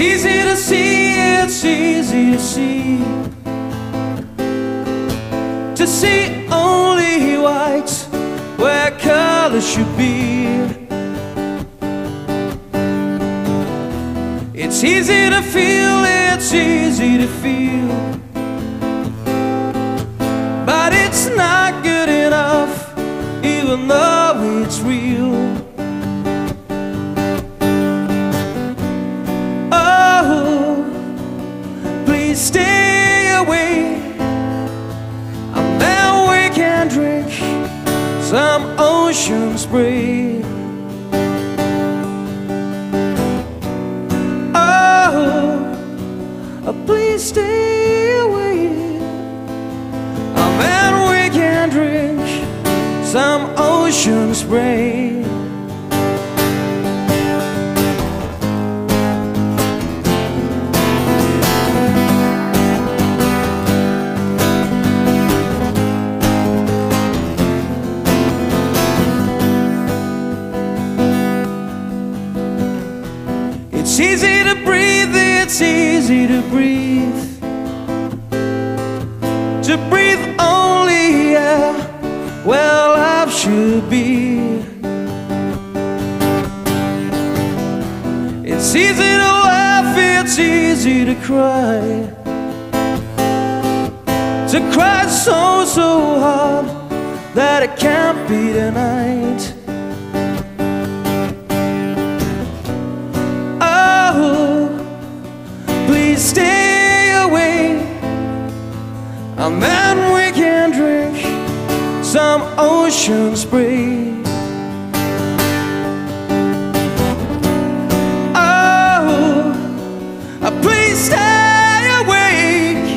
easy to see, it's easy to see, to see only white where color should be. It's easy to feel, it's easy to feel, but it's not good enough, even though it's real. Stay away, and then we can drink some ocean spray. Oh, please stay away, and then we can drink some ocean spray. It's easy to breathe, it's easy to breathe only air where life should be. It's easy to laugh, it's easy to cry so, so hard that it can't be denied. Stay away, and then we can drink some ocean spray. Oh, please stay awake,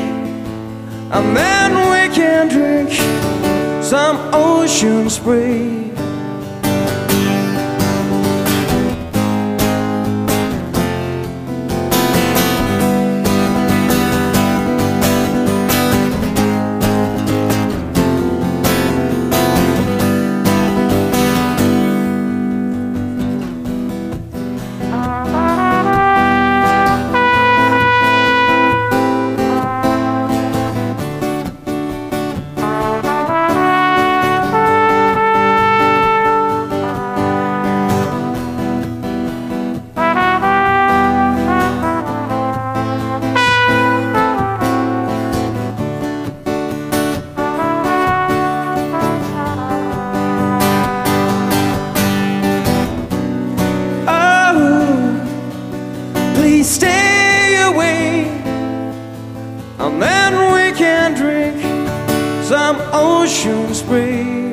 and then we can drink some ocean spray. Stay away, and then we can drink some ocean spray.